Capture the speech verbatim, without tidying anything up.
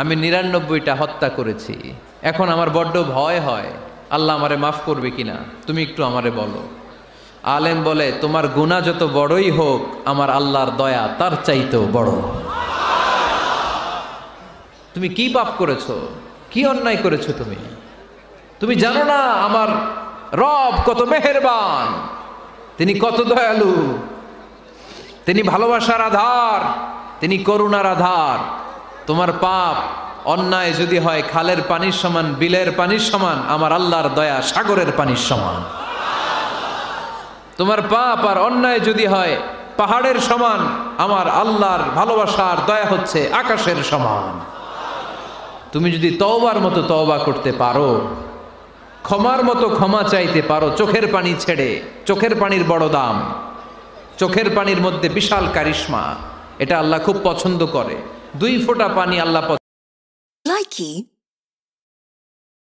আমি নিরানব্বইটা হত্যা করেছি, এখন আমার বড্ড ভয় হয় আল্লাহ আমারে মাফ করবে কিনা, তুমি একটু আমারে বলো। আলেম বলে, তোমার গুনাহ যত বড়ই হোক আমার আল্লাহর দয়া তার চাইতেও বড়। তুমি কি পাপ করেছো, কি অন্যায় করেছো, তুমি তুমি জানো না আমার রব কত মেহেরবান, তিনি কত দয়ালু, তিনি ভালোবাসার আধার, তিনি করুণার আধার। তোমার পাপ অন্যায় যদি হয় খালের পানির সমান, বিলের পানির সমান, আমার আল্লাহর দয়া সাগরের পানির সমান। তোমার পাপ আর অন্যায় যদি হয় পাহাড়ের সমান, আমার আল্লাহর ভালোবাসার দয়া হচ্ছে আকাশের সমান। তুমি যদি তওবার মতো তওবা করতে পারো, ক্ষমার মতো ক্ষমা চাইতে পারো, চোখের পানি ছেড়ে, চোখের পানির বড় দাম, চোখের পানির মধ্যে বিশাল কারিশমা, এটা আল্লাহ খুব পছন্দ করে। দুই ফোঁটা পানি আল্লাহ পছন্দ।